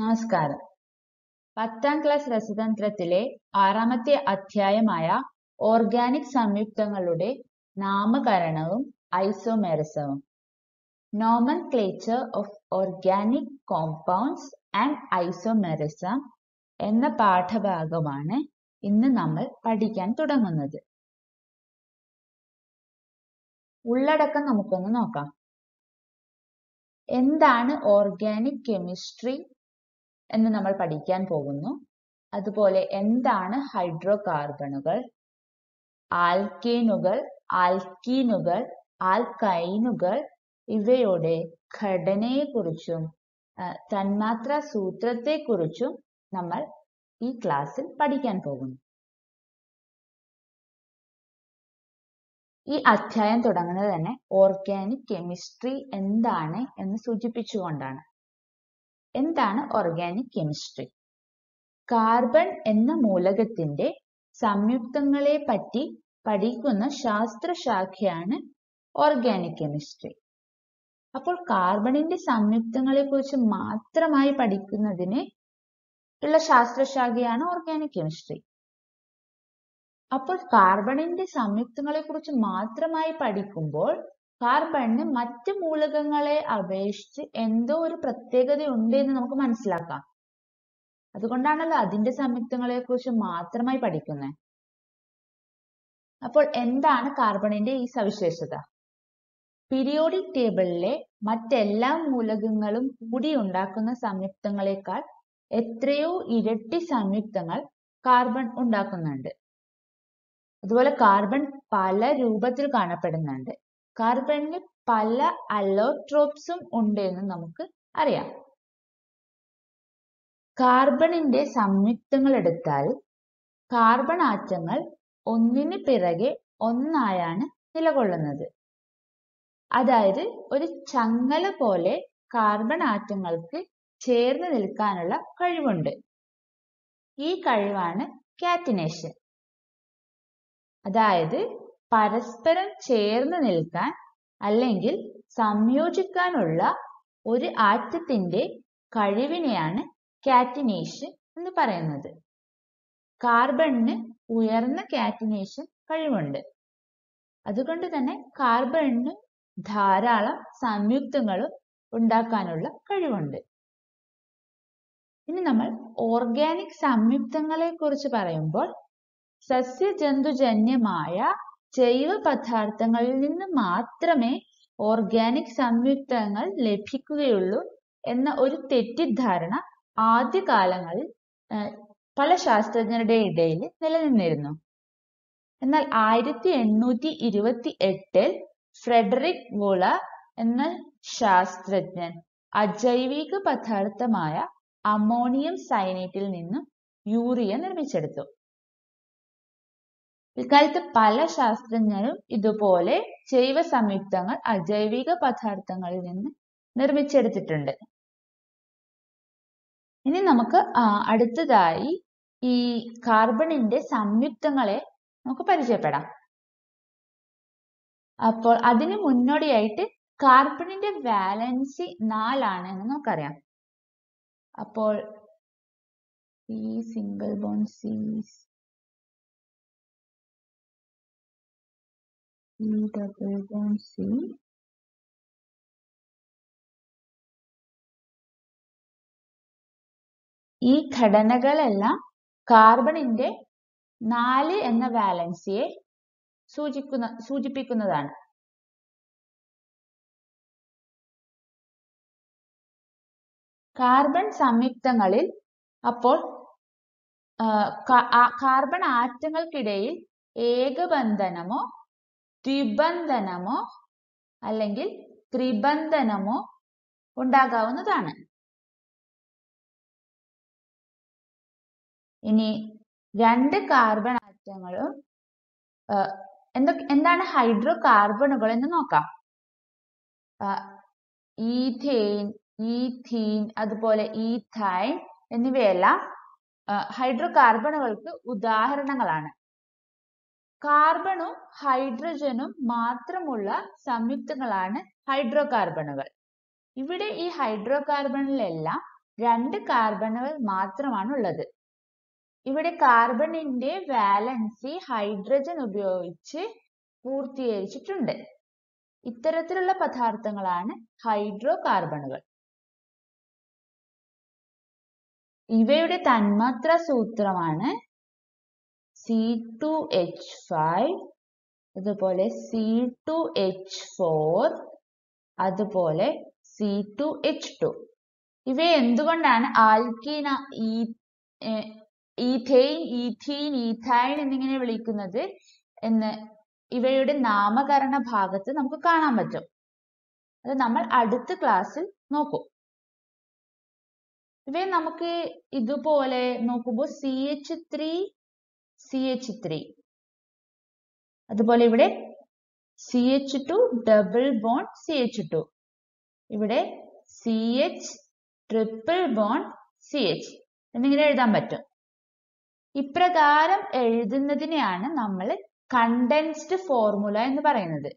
നമസ്കാരം. 10ാം ക്ലാസ് രസതന്ത്രത്തിലെ 6ാമത്തെ അധ്യായമായ ഓർഗാനിക് സംയുക്തങ്ങളുടെ നാമകരണവും ഐസോമെറിസവും nomenclature of organic compounds and isomerism എന്ന പാഠഭാഗമാണ് ഇന്ന് നമ്മൾ പഠിക്കാൻ തുടങ്ങുന്നത്. ഉള്ളടക്കം നമുക്കൊന്ന് നോക്കാം. എന്താണ് ഓർഗാനിക് കെമിസ്ട്രി എന്ന് നമ്മൾ പഠിക്കാൻ പോകുന്നു. അതുപോലെ എന്താണ് ഹൈഡ്രോകാർബണുകൾ, ആൽക്കേനുകൾ, ആൽക്കീനുകൾ, ആൽക്കൈനുകൾ, ഇവയുടെ ഘടനയെക്കുറിച്ചും തന്മാത്ര സൂത്രത്തെക്കുറിച്ചും നമ്മൾ ഈ ക്ലാസ്സിൽ പഠിക്കാൻ പോകുന്നു. ഈ അധ്യായം തുടങ്ങുന്നത് തന്നെ ഓർഗാനിക് കെമിസ്ട്രി എന്താണ് എന്ന് സൂചിപ്പിച്ചുകൊണ്ടാണ്. എന്താണ് ഓർഗാനിക് കെമിസ്ട്രി? കാർബൺ എന്ന മൂലകത്തിന്റെ സംയുക്തങ്ങളെ പറ്റി പഠിക്കുന്ന ശാസ്ത്രശാഖയാണ് ഓർഗാനിക് കെമിസ്ട്രി. അപ്പോൾ കാർബണിന്റെ സംയുക്തങ്ങളെ കുറിച്ച് മാത്രമായി പഠിക്കുന്നതിന് ഉള്ള ശാസ്ത്രശാഖയാണ് ഓർഗാനിക് കെമിസ്ട്രി. അപ്പോൾ കാർബണിന്റെ സംയുക്തങ്ങളെ കുറിച്ച് മാത്രമായി പഠിക്കുമ്പോൾ കാർബണിന് മറ്റ് മൂലകങ്ങളെ അപേക്ഷിച്ച് എന്തോ ഒരു പ്രത്യേകതയുണ്ട് എന്ന് നമുക്ക് മനസ്സിലാക്കാം. അതുകൊണ്ടാണല്ലോ അതിന്റെ സംയുക്തങ്ങളെ കുറിച്ച് മാത്രമായി പഠിക്കുന്നത്. അപ്പോൾ എന്താണ് കാർബണിന്റെ ഈ സവിശേഷത? പീരിയോഡിക് ടേബിളിലെ മറ്റെല്ലാ മൂലകങ്ങളും കൂടി ഉണ്ടാക്കുന്ന സംയുക്തങ്ങളെക്കാൾ എത്രയോ ഇരട്ടി സംയുക്തങ്ങൾ കാർബൺ ഉണ്ടാക്കുന്നുണ്ട്. അതുപോലെ കാർബൺ പല രൂപത്തിൽ കാണപ്പെടുന്നുണ്ട്. കാർബണിന് പല അലോട്രോപ്സും ഉണ്ട് എന്ന് നമുക്ക് അറിയാം. കാർബണിന്റെ സംയുക്തങ്ങൾ എടുത്താൽ കാർബൺ ആറ്റങ്ങൾ ഒന്നിന് പിറകെ ഒന്നായാണ് നിലകൊള്ളുന്നത്. അതായത് ഒരു ചങ്ങല പോലെ കാർബൺ ആറ്റങ്ങൾക്ക് ചേർന്ന് നിൽക്കാനുള്ള കഴിവുണ്ട്. ഈ കഴിവാണ് കാറ്റിനേഷൻ. അതായത് പരസ്പരം ചേർന്ന് നിൽക്കാൻ അല്ലെങ്കിൽ സംയോജിക്കാനുള്ള ഒരു ആറ്റത്തിന്റെ കഴിവിനെയാണ് കാറ്റിനേഷൻ എന്ന് പറയുന്നത്. കാർബണിന് ഉയർന്ന കാറ്റിനേഷൻ കഴിവുണ്ട്. അതുകൊണ്ട് തന്നെ കാർബണിന് ധാരാളം സംയുക്തങ്ങളും ഉണ്ടാക്കാനുള്ള കഴിവുണ്ട്. ഇനി നമ്മൾ ഓർഗാനിക് സംയുക്തങ്ങളെ കുറിച്ച് പറയുമ്പോൾ സസ്യജന്തുജന്യമായ ജൈവ പദാർത്ഥങ്ങളിൽ നിന്ന് മാത്രമേ ഓർഗാനിക് സംയുക്തങ്ങൾ ലഭിക്കുകയുള്ളൂ എന്ന ഒരു തെറ്റിദ്ധാരണ ആദ്യകാലങ്ങളിൽ പല ശാസ്ത്രജ്ഞരുടെ ഇടയിൽ നിലനിന്നിരുന്നു. എന്നാൽ 1828 ഫ്രെഡറിക് വോളർ എന്ന ശാസ്ത്രജ്ഞൻ അജൈവിക പദാർത്ഥമായ അമോണിയം സയനേറ്റിൽ നിന്നും യൂറിയ നിർമ്മിച്ചെടുത്തു. ഇക്കാലത്ത് പല ശാസ്ത്രജ്ഞരും ഇതുപോലെ ജൈവ സംയുക്തങ്ങൾ അജൈവിക പദാർത്ഥങ്ങളിൽ നിന്ന് നിർമ്മിച്ചെടുത്തിട്ടുണ്ട്. ഇനി നമുക്ക് അടുത്തതായി ഈ കാർബണിന്റെ സംയുക്തങ്ങളെ നമുക്ക് പരിചയപ്പെടാം. അപ്പോൾ അതിന് മുന്നോടിയായിട്ട് കാർബണിന്റെ വാലൻസി 4 എന്ന് നമുക്കറിയാം. അപ്പോൾ ഈ സിംഗിൾ ബോണ്ട് സീസ് ഈ ഘടനകളെല്ലാം കാർബണിന്റെ 4 എന്ന വാലൻസിയെ സൂചിപ്പിക്കുന്നതാണ്. കാർബൺ സംയുക്തങ്ങളിൽ അപ്പോൾ കാർബൺ ആറ്റങ്ങൾക്കിടയിൽ ഏകബന്ധനമോ ദ്വിബന്ധനമോ അല്ലെങ്കിൽ ത്രിബന്ധനമോ ഉണ്ടാകാവുന്നതാണ്. ഇനി 2 കാർബൺ ആറ്റങ്ങളും എന്താണ് ഹൈഡ്രോകാർബണുകൾ എന്ന് നോക്കാം. ഈഥേൻ, ഈഥീൻ, അതുപോലെ ഈഥൈൻ എന്നിവയെല്ലാം ഹൈഡ്രോകാർബണുകൾക്ക് ഉദാഹരണങ്ങളാണ്. കാർബണും ഹൈഡ്രജനും മാത്രമുള്ള സംയുക്തങ്ങളാണ് ഹൈഡ്രോകാർബണുകൾ. ഇവിടെ ഈ ഹൈഡ്രോകാർബണിലെല്ലാം രണ്ട് കാർബണുകൾ മാത്രമാണ് ഉള്ളത്. ഇവിടെ കാർബണിന്റെ വാലൻസി ഹൈഡ്രജൻ ഉപയോഗിച്ച് പൂർത്തീകരിച്ചിട്ടുണ്ട്. ഇത്തരത്തിലുള്ള പദാർത്ഥങ്ങളാണ് ഹൈഡ്രോ കാർബണുകൾ. ഇവയുടെ തന്മാത്ര സൂത്രമാണ് C2H5, അതുപോലെ C2H4, അതുപോലെ C2H2. ഇവ എന്തുകൊണ്ടാണ് ആൽക്കീൻ, ഈഥെയിൻ, ഈഥീൻ, ഈഥൈൻ എന്നിങ്ങനെ വിളിക്കുന്നത് എന്ന് ഇവയുടെ നാമകരണ ഭാഗത്ത് നമുക്ക് കാണാൻ പറ്റും. അത് നമ്മൾ അടുത്ത ക്ലാസ്സിൽ നോക്കും. ഇവയെ നമുക്ക് ഇതുപോലെ നോക്കുമ്പോൾ CH3, അതുപോലെ ഇവിടെ CH2 ഡബിൾ ബോണ്ട് CH2, ഇവിടെ CH ട്രിപ്പിൾ ബോണ്ട് CH എന്നിങ്ങനെ എഴുതാൻ പറ്റും. ഇപ്രകാരം എഴുതുന്നതിനെയാണ് നമ്മൾ കണ്ടൻസ്ഡ് ഫോർമുല എന്ന് പറയുന്നത്.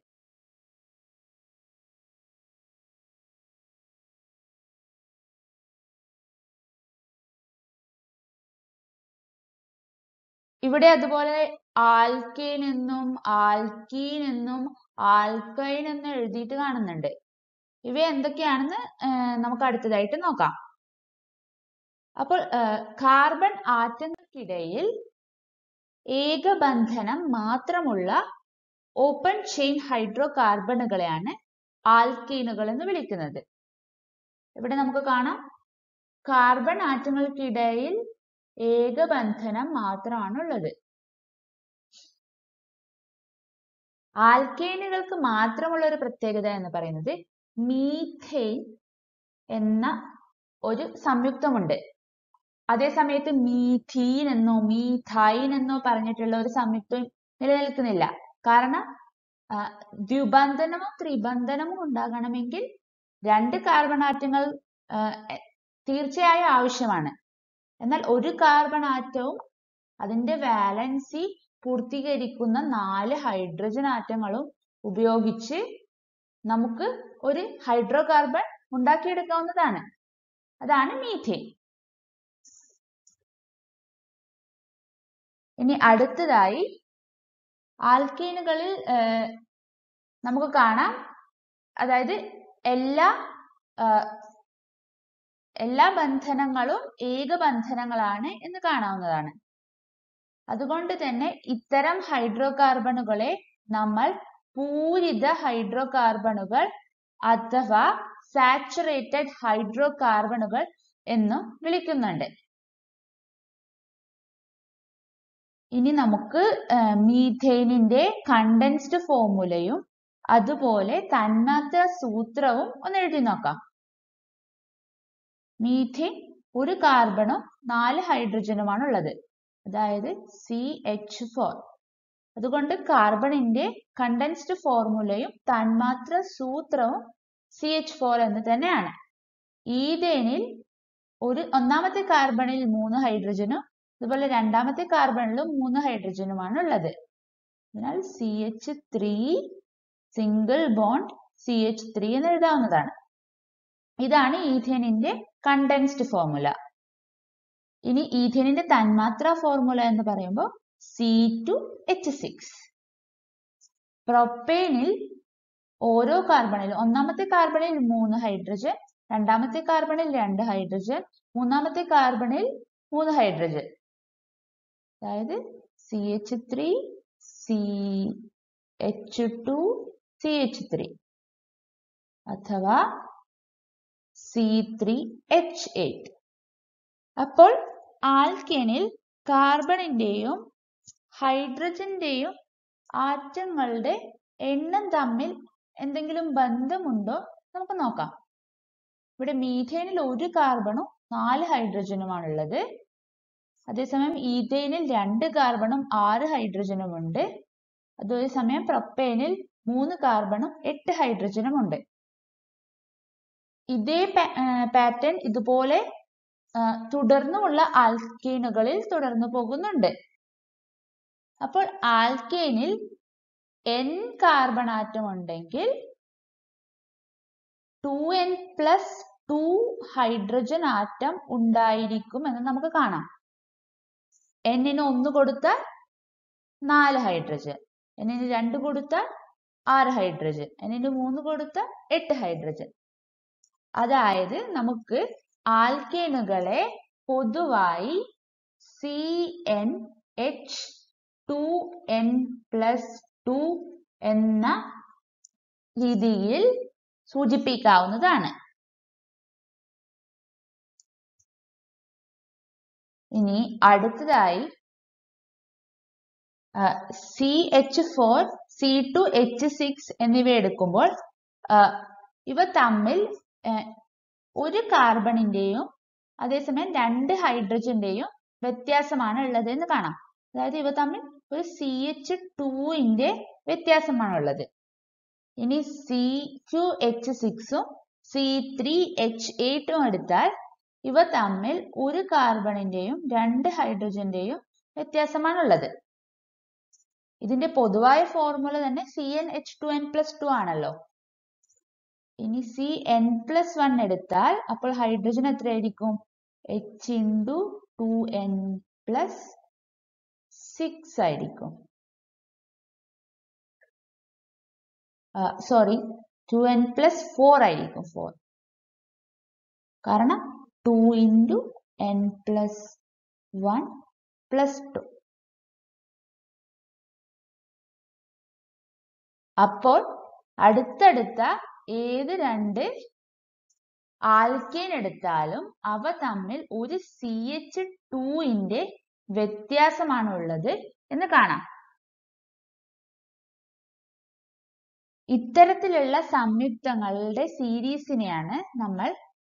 ഇവിടെ അതുപോലെ ആൽക്കേൻ എന്നും ആൽക്കീൻ എന്നും ആൽക്കൈൻ എന്നും എഴുതിയിട്ട് കാണുന്നുണ്ട്. ഇവ എന്തൊക്കെയാണെന്ന് നമുക്ക് അടുത്തതായിട്ട് നോക്കാം. അപ്പോൾ കാർബൺ ആറ്റങ്ങൾക്കിടയിൽ ഏകബന്ധനം മാത്രമുള്ള ഓപ്പൺ ചെയിൻ ഹൈഡ്രോ കാർബണുകളെയാണ് ആൽക്കീനുകൾ എന്ന് വിളിക്കുന്നത്. ഇവിടെ നമുക്ക് കാണാം കാർബൺ ആറ്റങ്ങൾക്കിടയിൽ ഏകബന്ധനം മാത്രമാണുള്ളത്. ആൽക്കേനുകൾക്ക് മാത്രമുള്ള ഒരു പ്രത്യേകത എന്ന് പറയുന്നത് മീഥെയ്ൻ എന്ന ഒരു സംയുക്തമുണ്ട്. അതേസമയത്ത് മീഥീൻ എന്നോ മീഥൈൻ എന്നോ പറഞ്ഞിട്ടുള്ള ഒരു സംയുക്തം നിലനിൽക്കുന്നില്ല. കാരണം ദ്വിബന്ധനമോ ത്രിബന്ധനമോ ഉണ്ടാകണമെങ്കിൽ രണ്ട് കാർബൺ ആറ്റങ്ങൾ തീർച്ചയായും ആവശ്യമാണ്. എന്നാൽ ഒരു കാർബൺ ആറ്റവും അതിന്റെ വാലൻസി പൂർത്തീകരിക്കുന്ന 4 ഹൈഡ്രജൻ ആറ്റങ്ങളും ഉപയോഗിച്ച് നമുക്ക് ഒരു ഹൈഡ്രോ കാർബൺ ഉണ്ടാക്കിയെടുക്കാവുന്നതാണ്. അതാണ് മീഥെയ്ൻ. ഇനി അടുത്തതായി ആൽക്കീനുകളിൽ നമുക്ക് കാണാം, അതായത് എല്ലാ ബന്ധനങ്ങളും ഏകബന്ധനങ്ങളാണ് എന്ന് കാണാവുന്നതാണ്. അതുകൊണ്ട് തന്നെ ഇത്തരം ഹൈഡ്രോ കാർബണുകളെ നമ്മൾ പൂരിത ഹൈഡ്രോ കാർബണുകൾ അഥവാ സാച്ചുറേറ്റഡ് ഹൈഡ്രോ കാർബണുകൾ എന്നും വിളിക്കുന്നുണ്ട്. ഇനി നമുക്ക് മീഥെയ്നിന്റെ കണ്ടൻസ്ഡ് ഫോർമുലയും അതുപോലെ തന്മാത്ര സൂത്രവും ഒന്ന് എഴുതി നോക്കാം. മീഥെയ്ൻ ഒരു കാർബണും 4 ഹൈഡ്രജനുമാണ് ഉള്ളത്, അതായത് CH4. അതുകൊണ്ട് കാർബണിന്റെ കണ്ടൻസ്ഡ് ഫോർമുലയും തന്മാത്ര സൂത്രവും CH4 എന്ന് തന്നെയാണ്. ഈഥേനിൽ ഒന്നാമത്തെ കാർബണിൽ 3 ഹൈഡ്രജനും അതുപോലെ രണ്ടാമത്തെ കാർബണിലും 3 ഹൈഡ്രജനുമാണ് ഉള്ളത്. അതിനാൽ CH3 സിംഗിൾ ബോണ്ട് CH3 എന്ന് എഴുതാവുന്നതാണ്. ഇതാണ് ഈഥേനിന്റെ കണ്ടൻസ്ഡ് ഫോർമുല. ഇനി ഈഥേനിന്റെ തന്മാത്ര ഫോർമുല എന്ന് പറയുമ്പോൾ C2H6. പ്രൊപ്പേനിൽ ഓരോ കാർബണിലും ഒന്നാമത്തെ കാർബണിൽ 3 ഹൈഡ്രജൻ, രണ്ടാമത്തെ കാർബണിൽ 2 ഹൈഡ്രജൻ, മൂന്നാമത്തെ കാർബണിൽ 3 ഹൈഡ്രജൻ, അതായത് CH3 CH2 CH3 അഥവാ C3H8. അപ്പോൾ ആൽക്കേനിൽ കാർബണിന്റെയും ഹൈഡ്രജന്റെയും ആറ്റങ്ങളുടെ എണ്ണം തമ്മിൽ എന്തെങ്കിലും ബന്ധമുണ്ടോ നമുക്ക് നോക്കാം. ഇവിടെ മീഥേനിൽ ഒരു കാർബണും 4 ഹൈഡ്രജനുമാണുള്ളത്. അതേസമയം ഈഥേനിൽ 2 കാർബണും 6 ഹൈഡ്രജനുമുണ്ട്. അതേസമയം പ്രൊപ്പേനിൽ 3 കാർബണും 8 ഹൈഡ്രജനുമുണ്ട്. ഇതേ പാറ്റേൺ ഇതുപോലെ തുടർന്നുമുള്ള ആൽക്കേനുകളിൽ തുടർന്നു പോകുന്നുണ്ട്. അപ്പോൾ ആൽക്കേനിൽ N കാർബൺ ആറ്റം ഉണ്ടെങ്കിൽ 2N plus two hydrogen atom ഉണ്ടായിരിക്കും എന്ന് നമുക്ക് കാണാം. എന്നിന് 1 കൊടുത്താൽ 4 ഹൈഡ്രജൻ, എന്നിന് 2 കൊടുത്താൽ 6 ഹൈഡ്രജൻ, എന്നിന് 3 കൊടുത്താൽ 8 ഹൈഡ്രജൻ. അതായത് നമുക്ക് ആൽക്കേനുകളെ പൊതുവായി CnH2n+2 എന്ന രീതിയിൽ സൂചിപ്പിക്കാവുന്നതാണ്. ഇനി അടുത്തതായി CH4 C2H6 എന്നിവ എടുക്കുമ്പോൾ ഇവ തമ്മിൽ ഒരു കാർബണിന്റെയും അതേസമയം 2 ഹൈഡ്രജന്റെയും വ്യത്യാസമാണ് ഉള്ളത് എന്ന് കാണാം. അതായത് ഇവ തമ്മിൽ ഒരു CH2ന്റെ വ്യത്യാസമാണുള്ളത്. ഇനി C2H6ഉം C3H8ഉം എടുത്താൽ ഇവ തമ്മിൽ ഒരു കാർബണിന്റെയും 2 ഹൈഡ്രജന്റെയും വ്യത്യാസമാണുള്ളത്. ഇതിന്റെ പൊതുവായ ഫോർമുല തന്നെ CnH2n+2 ആണല്ലോ. ഇനി Cn+1 എടുത്താൽ അപ്പോൾ ഹൈഡ്രജൻ എത്രയായിരിക്കും? H×2n+6 ആയിരിക്കും. സോറി, 2n+4 ആയിരിക്കും. 4 കാരണം 2×n+1+2. അപ്പോൾ അടുത്തടുത്ത ഏത് 2 ആൽക്കേൻ എടുത്താലും അവ തമ്മിൽ ഒരു CH2ന്റെ വ്യത്യാസമാണ് ഉള്ളത് എന്ന് കാണാം. ഇത്തരത്തിലുള്ള സംയുക്തങ്ങളുടെ സീരീസിനെയാണ് നമ്മൾ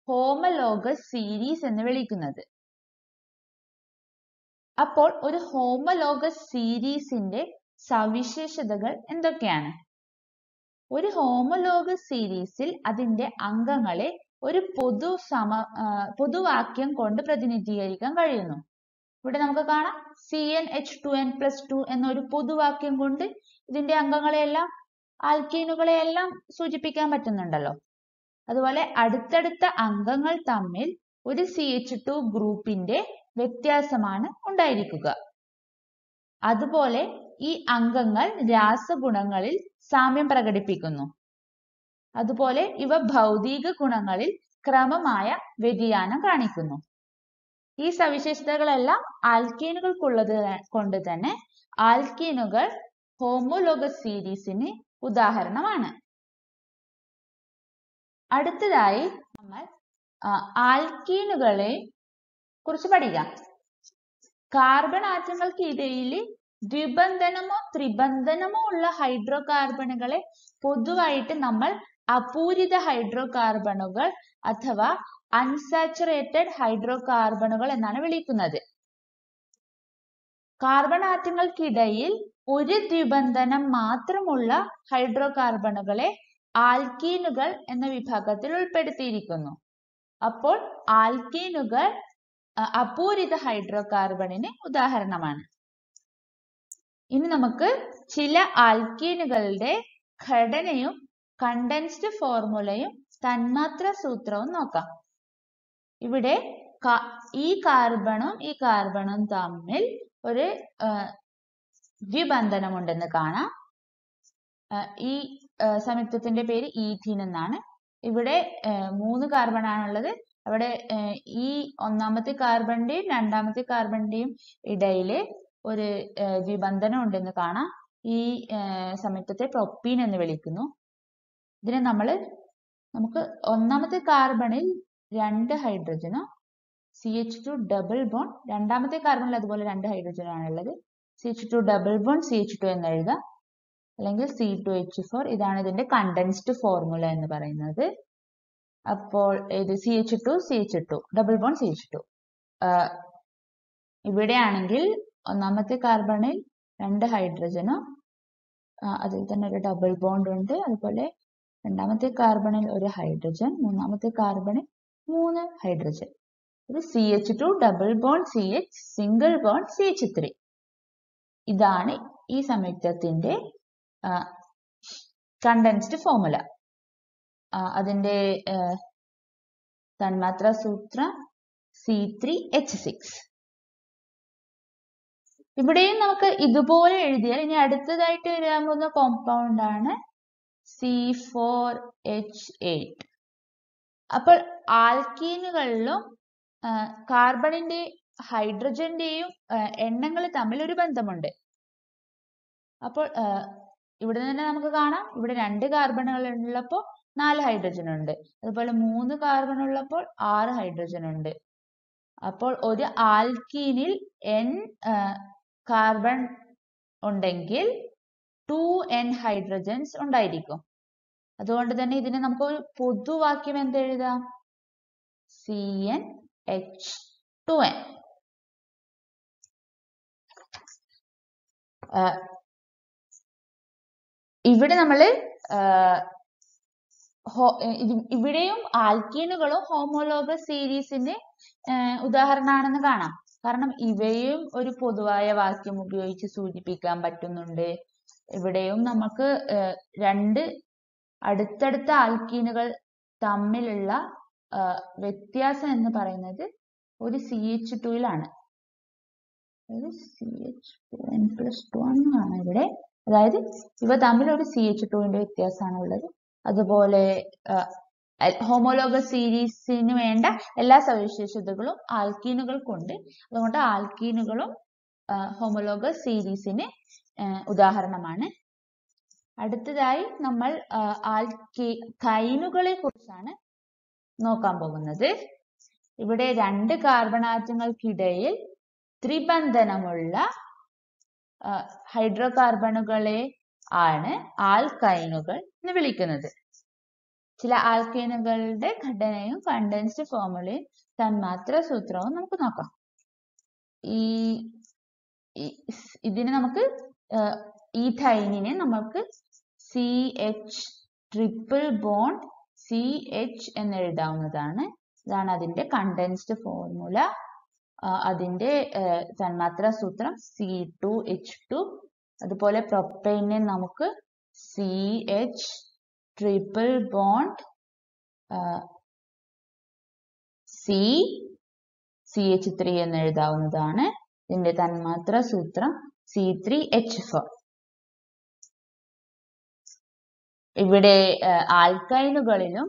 ഹോമലോഗസ് സീരീസ് എന്ന് വിളിക്കുന്നത്. അപ്പോൾ ഒരു ഹോമലോഗസ് സീരീസിന്റെ സവിശേഷതകൾ എന്തൊക്കെയാണ്? ഒരു ഹോമലോഗസ് സീരീസിൽ അതിന്റെ അംഗങ്ങളെ ഒരു പൊതുവാക്യം കൊണ്ട് പ്രതിനിധീകരിക്കാൻ കഴിയുന്നു. ഇവിടെ നമുക്ക് കാണാം CnH2n+2 എന്നൊരു പൊതുവാക്യം കൊണ്ട് ഇതിന്റെ അംഗങ്ങളെയെല്ലാം, ആൽക്കീനുകളെയെല്ലാം സൂചിപ്പിക്കാൻ പറ്റുന്നുണ്ടല്ലോ. അതുപോലെ അടുത്തടുത്ത അംഗങ്ങൾ തമ്മിൽ ഒരു CH2 ഗ്രൂപ്പിന്റെ വ്യത്യാസമാണ് ഉണ്ടായിരിക്കുക. അതുപോലെ ഈ അംഗങ്ങൾ രാസഗുണങ്ങളിൽ സാമ്യം പ്രകടിപ്പിക്കുന്നു. അതുപോലെ ഇവ ഭൗതിക ഗുണങ്ങളിൽ ക്രമമായ വ്യതിയാനം കാണിക്കുന്നു. ഈ സവിശേഷതകളെല്ലാം ആൽക്കീനുകൾക്കുള്ളത് കൊണ്ട് തന്നെ ആൽക്കീനുകൾ ഹോമോലോഗസ് സീരീസിന് ഉദാഹരണമാണ്. അടുത്തതായി നമ്മൾ ആൽക്കീനുകളെ കുറിച്ച് പഠിക്കാം. കാർബൺ ആറ്റങ്ങൾക്ക് ഇടയിൽ ദ്വിബന്ധനമോ ത്രിബന്ധനമോ ഉള്ള ഹൈഡ്രോ കാർബണുകളെ പൊതുവായിട്ട് നമ്മൾ അപൂരിത ഹൈഡ്രോ കാർബണുകൾ അഥവാ അൺസാച്ചുറേറ്റഡ് ഹൈഡ്രോ കാർബണുകൾ എന്നാണ് വിളിക്കുന്നത്. കാർബൺ ആറ്റങ്ങൾക്കിടയിൽ ഒരു ദ്വിബന്ധനം മാത്രമുള്ള ഹൈഡ്രോ കാർബണുകളെ ആൽക്കീനുകൾ എന്ന വിഭാഗത്തിൽ ഉൾപ്പെടുത്തിയിരിക്കുന്നു. അപ്പോൾ ആൽക്കീനുകൾ അപൂരിത ഹൈഡ്രോ കാർബണിന് ഉദാഹരണമാണ്. ഇനി നമുക്ക് ചില ആൽക്കീനുകളുടെ ഘടനയും കണ്ടൻസ്ഡ് ഫോർമുലയും തന്മാത്ര സൂത്രവും നോക്കാം. ഇവിടെ ഈ കാർബണും തമ്മിൽ ഒരു ദ്വിബന്ധനമുണ്ടെന്ന് കാണാം. ഈ സംയുക്തത്തിന്റെ പേര് ഈഥീൻ എന്നാണ്. ഇവിടെ 3 കാർബൺ ആണുള്ളത്. അവിടെ ഈ 1ാമത്തെ കാർബണിന്റെയും 2ാമത്തെ കാർബണിന്റെയും ഇടയില് ഒരു ദ്വിബന്ധനം ഉണ്ടെന്ന് കാണാം. ഈ സംയുക്തത്തെ പ്രൊപ്പീൻ എന്ന് വിളിക്കുന്നു. ഇതിനെ നമുക്ക് 1ാമത്തെ കാർബണിൽ 2 ഹൈഡ്രജനും CH2 ഡബിൾ ബോണ്ട്, 2ാമത്തെ കാർബണിൽ അതുപോലെ 2 ഹൈഡ്രജനാണുള്ളത്. CH2 ഡബിൾ ബോണ്ട് CH2 എന്ന് എഴുതാം, അല്ലെങ്കിൽ C2H4. ഇതാണ് ഇതിന്റെ കണ്ടൻസ്ഡ് ഫോർമുല എന്ന് പറയുന്നത്. അപ്പോൾ ഇത് CH2 ഡബിൾ ബോണ്ട് CH2. ഇവിടെയാണെങ്കിൽ 1ാമത്തെ കാർബണിൽ 2 ഹൈഡ്രജനും അതിൽ തന്നെ ഒരു ഡബിൾ ബോണ്ട് ഉണ്ട്. അതുപോലെ 2ാമത്തെ കാർബണിൽ ഒരു ഹൈഡ്രജൻ, 3ാമത്തെ കാർബണിൽ 3 ഹൈഡ്രജൻ. ഇത് CH2 double bond CH single bond CH3. ഇതാണ് ഈ സംയുക്തത്തിന്റെ കണ്ടൻസ്ഡ് ഫോർമുല. അതിന്റെ तन्मात्रा सूत्र C3H6. इवड़ेയും നമുക്ക് ഇതുപോലെ എഴുതിയാൽ ഇനി അടുത്തതായിട്ട് വരാൻ പോകുന്ന കോമ്പൗണ്ട് ആണ് C4H8. അപ്പോൾ ആൽക്കീനുകളിലും കാർബണിന്റെ ഹൈഡ്രജന്റെയും എണ്ണങ്ങൾ തമ്മിൽ ഒരു ബന്ധമുണ്ട്. അപ്പോൾ ഇവിടെ തന്നെ നമുക്ക് കാണാം ഇവിടെ 2 കാർബണുകൾ ഉള്ളപ്പോൾ 4 ഹൈഡ്രജൻ ഉണ്ട്. അതുപോലെ 3 കാർബൺ ഉള്ളപ്പോൾ 6 ഹൈഡ്രജൻ ഉണ്ട്. അപ്പോൾ ഒരു ആൽക്കീനിൽ N കാർബൺ ഉണ്ടെങ്കിൽ 2N ഹൈഡ്രജൻസ് ഉണ്ടായിരിക്കും. അതുകൊണ്ട് തന്നെ ഇതിനെ നമുക്ക് ഒരു പൊതുവാക്യം എന്തെഴുതാം? CnH2n. ഇവിടെ നമ്മൾ ഇവിടെയും ആൽക്കീനുകളും ഹോമോലോഗസ് സീരീസിന്റെ ഉദാഹരണമാണെന്ന് കാണാം. കാരണം ഇവയും ഒരു പൊതുവായ വാക്യം ഉപയോഗിച്ച് സൂചിപ്പിക്കാൻ പറ്റുന്നുണ്ട്. ഇവിടെയും നമുക്ക് 2 അടുത്തടുത്ത ആൽക്കീനുകൾ തമ്മിലുള്ള വ്യത്യാസം എന്ന് പറയുന്നത് ഒരു CH2യിലാണ്. ഒരു CH2n+2 ആണ് ഇവിടെ. അതായത് ഇവ തമ്മിൽ ഒരു CH2ന്റെ വ്യത്യാസമാണ് ഉള്ളത്. അതുപോലെ ഹോമോലോഗസ് സീരീസിന് വേണ്ട എല്ലാ സവിശേഷതകളും ആൽക്കീനുകൾക്കുണ്ട്. അതുകൊണ്ട് ആൽക്കീനുകളും ഹോമോലോഗസ് സീരീസിന് ഉദാഹരണമാണ്. അടുത്തതായി നമ്മൾ കൈനുകളെ കുറിച്ചാണ് നോക്കാൻ പോകുന്നത്. ഇവിടെ 2 കാർബൺ ആറ്റങ്ങൾക്കിടയിൽ ത്രിബന്ധനമുള്ള ഹൈഡ്രോകാർബണുകളെ ആണ് ആൽക്കൈനുകൾ എന്ന് വിളിക്കുന്നത്. ചില ആൽക്കൈനുകളുടെ ഘടനയും കണ്ടൻസ്ഡ് ഫോർമുലയും തന്മാത്ര സൂത്രവും നമുക്ക് നോക്കാം. ഇതിന് നമുക്ക് ഈഥൈനിനെ നമുക്ക് CH ട്രിപ്പിൾ ബോണ്ട് CH എന്ന് എഴുതാവുന്നതാണ്. ഇതാണ് അതിന്റെ കണ്ടൻസ്ഡ് ഫോർമുല. അതിന്റെ തന്മാത്ര സൂത്രം C2H2. അതുപോലെ പ്രൊപ്പൈനെ നമുക്ക് CH ട്രിപ്പിൾ ബോണ്ട് CH3 എന്ന് എഴുതാവുന്നതാണ്. ഇതിന്റെ തന്മാത്ര സൂത്രം C3H4. ഇവിടെ ആൽക്കൈനുകളിലും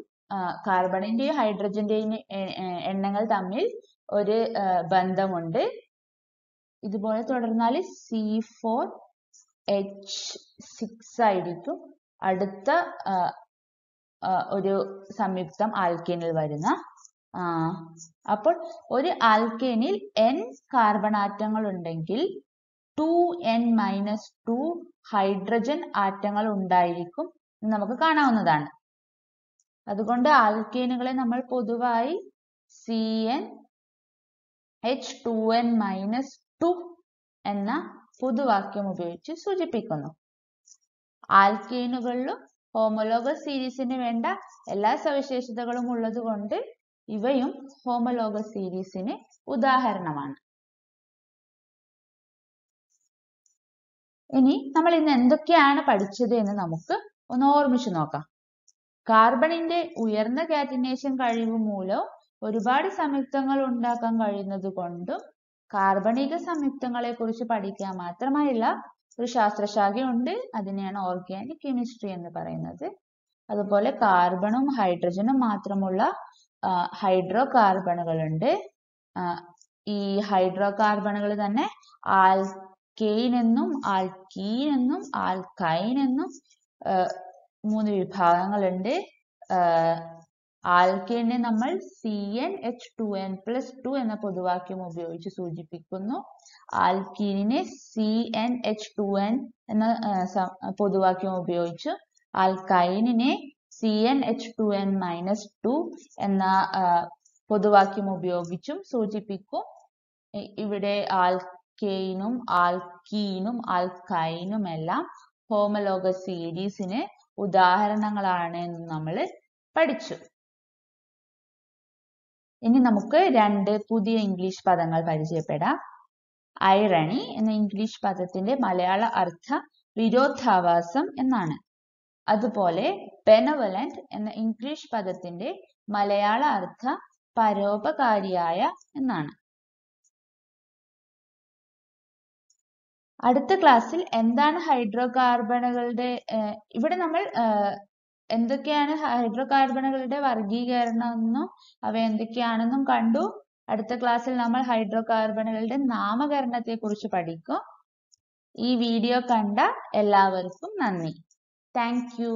കാർബണിന്റെയും ഹൈഡ്രജന്റെയും എണ്ണങ്ങൾ തമ്മിൽ ഒരു ബന്ധമുണ്ട്. ഇതുപോലെ തുടർന്നാൽ C4H6 ആയിരിക്കും അടുത്ത ഒരു സംയുക്തം ആൽക്കേനിൽ വരുന്ന. അപ്പോൾ ഒരു ആൽക്കേനിൽ N കാർബൺ ആറ്റങ്ങൾ ഉണ്ടെങ്കിൽ 2N-2 ഹൈഡ്രജൻ ആറ്റങ്ങൾ ഉണ്ടായിരിക്കും എന്ന് നമുക്ക് കാണാവുന്നതാണ്. അതുകൊണ്ട് ആൽക്കേനുകളെ നമ്മൾ പൊതുവായി CnH2n-2 എന്ന പൊതുവാക്യം ഉപയോഗിച്ച് സൂചിപ്പിക്കുന്നു. ആൽക്കേനുകളിലും ഹോമോലോഗസ് സീരീസിന് വേണ്ട എല്ലാ സവിശേഷതകളും ഉള്ളതുകൊണ്ട് ഇവയും ഹോമോലോഗസ് സീരീസിന് ഉദാഹരണമാണ്. ഇനി നമ്മൾ ഇന്ന് എന്തൊക്കെയാണ് പഠിച്ചത് എന്ന് നമുക്ക് ഒന്ന് ഓർമ്മിച്ചു നോക്കാം. കാർബണിന്റെ ഉയർന്ന കാറ്റിനേഷൻ കഴിവ് മൂലവും ഒരുപാട് സംയുക്തങ്ങൾ ഉണ്ടാക്കാൻ കഴിയുന്നത് കൊണ്ടും കാർബണിക സംയുക്തങ്ങളെ കുറിച്ച് പഠിക്കാൻ മാത്രമായുള്ള ഒരു ശാസ്ത്രശാഖയുണ്ട്. അതിനെയാണ് ഓർഗാനിക് കെമിസ്ട്രി എന്ന് പറയുന്നത്. അതുപോലെ കാർബണും ഹൈഡ്രജനും മാത്രമുള്ള ഹൈഡ്രോ കാർബണുകളുണ്ട്. ഈ ഹൈഡ്രോ കാർബണുകൾ തന്നെ ആൽക്കെയിൻ എന്നും ആൽക്കീൻ എന്നും ആൽക്കൈൻ എന്നും 3 വിഭാഗങ്ങളുണ്ട്. ആൽക്കെയിനെ നമ്മൾ CnH2n+2 എന്ന പൊതുവാക്യം ഉപയോഗിച്ച് സൂചിപ്പിക്കുന്നു. ആൽക്കീനിനെ CnH2n എന്ന പൊതുവാക്യം ഉപയോഗിച്ചു. ആൽക്കൈനിനെ CnH2n-2 എന്ന പൊതുവാക്യം ഉപയോഗിച്ചും സൂചിപ്പിക്കും. ഇവിടെ ആൽക്കെയിനും ആൽക്കീനും ആൽക്കൈനും എല്ലാം ഹോമോലോഗസ് സീരീസിന് ഉദാഹരണങ്ങളാണ് എന്ന് നമ്മൾ പഠിച്ചു. ഇനി നമുക്ക് 2 പുതിയ ഇംഗ്ലീഷ് പദങ്ങൾ പരിചയപ്പെടാം. ഐറണി എന്ന ഇംഗ്ലീഷ് പദത്തിന്റെ മലയാള അർത്ഥം വിരോധാഭാസം എന്നാണ്. അതുപോലെ ബെനവലന്റ് എന്ന ഇംഗ്ലീഷ് പദത്തിന്റെ മലയാള അർത്ഥം പരോപകാരിയായ എന്നാണ്. അടുത്ത ക്ലാസ്സിൽ എന്താണ് ഹൈഡ്രോകാർബണുകളുടെ, ഇവിടെ നമ്മൾ എന്തൊക്കെയാണ് ഹൈഡ്രോകാർബണുകളുടെ വർഗീകരണം എന്നും അവ എന്തൊക്കെയാണെന്നും കണ്ടു. അടുത്ത ക്ലാസ്സിൽ നമ്മൾ ഹൈഡ്രോകാർബണുകളുടെ നാമകരണത്തെ കുറിച്ച് പഠിക്കും. ഈ വീഡിയോ കണ്ട എല്ലാവർക്കും നന്ദി. Thank U.